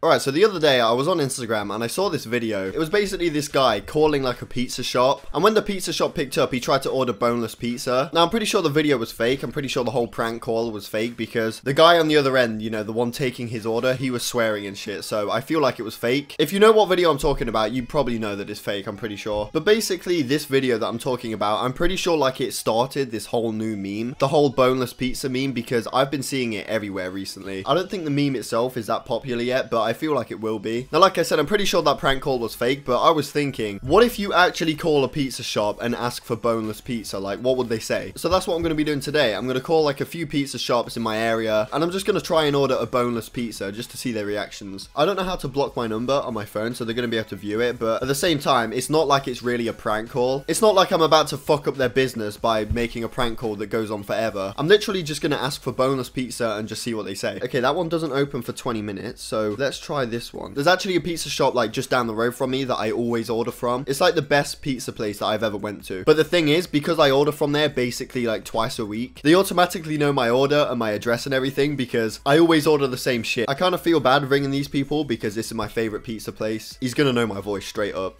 Alright, so the other day I was on Instagram and I saw this video. It was basically this guy calling like a pizza shop, and when the pizza shop picked up, he tried to order boneless pizza. Now I'm pretty sure the video was fake. I'm pretty sure the whole prank call was fake because the guy on the other end, you know, the one taking his order, he was swearing and shit, so I feel like it was fake. If you know what video I'm talking about, you probably know that it's fake, I'm pretty sure. But basically this video that I'm talking about, I'm pretty sure like it started this whole new meme, the whole boneless pizza meme, because I've been seeing it everywhere recently. I don't think the meme itself is that popular yet, but I feel like it will be. Now, like I said, I'm pretty sure that prank call was fake, but I was thinking, what if you actually call a pizza shop and ask for boneless pizza? Like, what would they say? So that's what I'm going to be doing today. I'm going to call like a few pizza shops in my area, and I'm just going to try and order a boneless pizza just to see their reactions. I don't know how to block my number on my phone, so they're going to be able to view it, but at the same time, it's not like it's really a prank call. It's not like I'm about to fuck up their business by making a prank call that goes on forever. I'm literally just going to ask for boneless pizza and just see what they say. Okay, that one doesn't open for 20 minutes, so let's try this one. There's actually a pizza shop like just down the road from me that I always order from. It's like the best pizza place that I've ever went to. But the thing is, because I order from there basically like twice a week, they automatically know my order and my address and everything because I always order the same shit. I kind of feel bad ringing these people because this is my favorite pizza place. He's gonna know my voice straight up.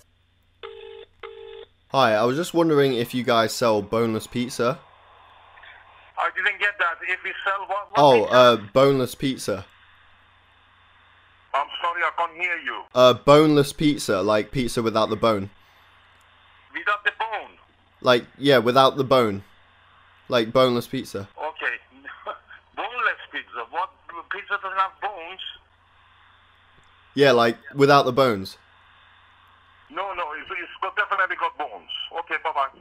Hi, I was just wondering if you guys sell boneless pizza. I didn't get that. If we sell what? Boneless pizza. I'm sorry, I can't hear you. Boneless pizza, like pizza without the bone. Without the bone? Like, yeah, without the bone. Like boneless pizza. Okay. Boneless pizza? What? Pizza doesn't have bones? Yeah, like without the bones. No, it's definitely got bones. Okay, bye-bye.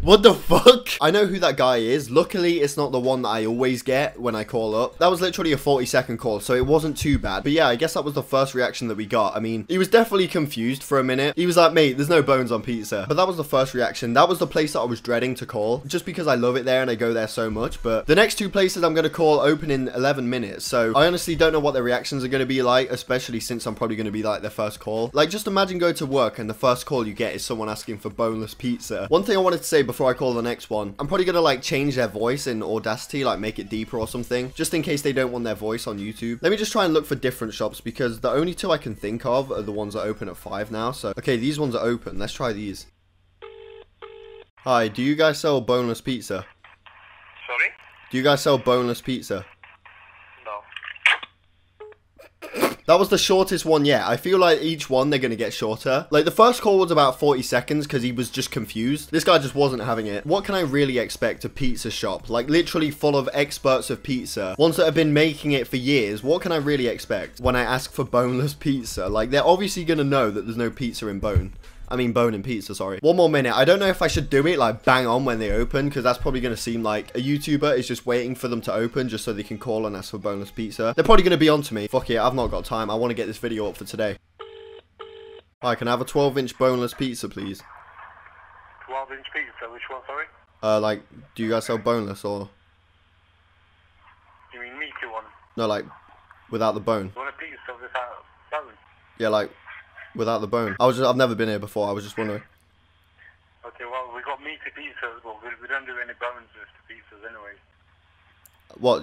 What the fuck? I know who that guy is. Luckily, it's not the one that I always get when I call up. That was literally a 40-second call, so it wasn't too bad. But yeah, I guess that was the first reaction that we got. I mean, he was definitely confused for a minute. He was like, mate, there's no bones on pizza. But that was the first reaction. That was the place that I was dreading to call, just because I love it there and I go there so much. But the next two places I'm going to call open in 11 minutes. So I honestly don't know what their reactions are going to be like, especially since I'm probably going to be like their first call. Like, just imagine going to work and the first call you get is someone asking for boneless pizza. One thing I wanted to say before I call the next one, I'm probably gonna like change their voice in Audacity, like make it deeper or something, just in case they don't want their voice on YouTube. Let me just try and look for different shops because the only two I can think of are the ones that open at 5 now. So, okay, these ones are open. Let's try these. Hi, do you guys sell boneless pizza? Sorry? Do you guys sell boneless pizza? That was the shortest one yet. I feel like each one, they're going to get shorter. Like, the first call was about 40 seconds because he was just confused. This guy just wasn't having it. What can I really expect? A pizza shop, like, literally full of experts of pizza, ones that have been making it for years. What can I really expect when I ask for boneless pizza? Like, they're obviously going to know that there's no pizza in bone. I mean, bone and pizza, sorry. One more minute. I don't know if I should do it, like, bang on when they open, because that's probably going to seem like a YouTuber is just waiting for them to open just so they can call and ask for boneless pizza. They're probably going to be on to me. Fuck it, I've not got time. I want to get this video up for today. Hi, can I have a 12-inch boneless pizza, please? 12-inch pizza? Which one, sorry? Like, do you guys sell boneless, or? You mean meaty one? No, like, without the bone. You want a pizza without bone? Yeah, like... without the bone. I've never been here before. I was just wondering. Okay, well, we got meaty pizzas, but we don't do any bones with the pizzas anyway. What?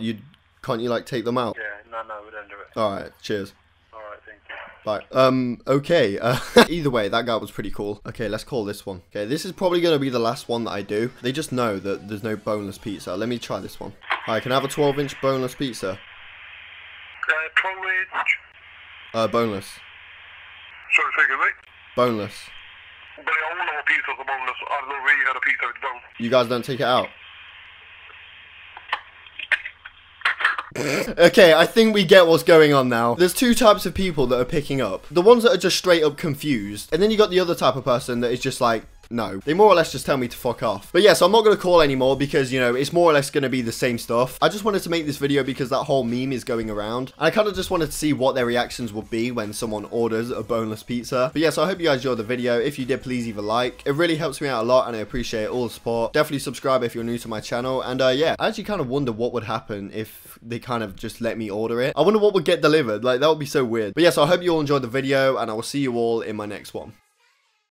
Can't you like take them out? Yeah, no, we don't do it. All right, cheers. All right, thank you. Bye. Okay. Either way, that guy was pretty cool. Okay, let's call this one. Okay, this is probably gonna be the last one that I do. They just know that there's no boneless pizza. Let me try this one. All right, can I have a 12-inch boneless pizza? 12-inch. Boneless. Sorry, say again, mate. Boneless. But all our pizzas are boneless. I've never really had a pizza with bone. You guys don't take it out? Okay, I think we get what's going on now. There's two types of people that are picking up. The ones that are just straight up confused. And then you got the other type of person that is just like, no. They more or less just tell me to fuck off. But yeah, so I'm not going to call anymore because, you know, it's more or less going to be the same stuff. I just wanted to make this video because that whole meme is going around. And I kind of just wanted to see what their reactions would be when someone orders a boneless pizza. But yeah, so I hope you guys enjoyed the video. If you did, please leave a like. It really helps me out a lot and I appreciate all the support. Definitely subscribe if you're new to my channel. And yeah, I actually kind of wonder what would happen if they kind of just let me order it. I wonder what would get delivered. Like, that would be so weird. But yeah, so I hope you all enjoyed the video and I will see you all in my next one.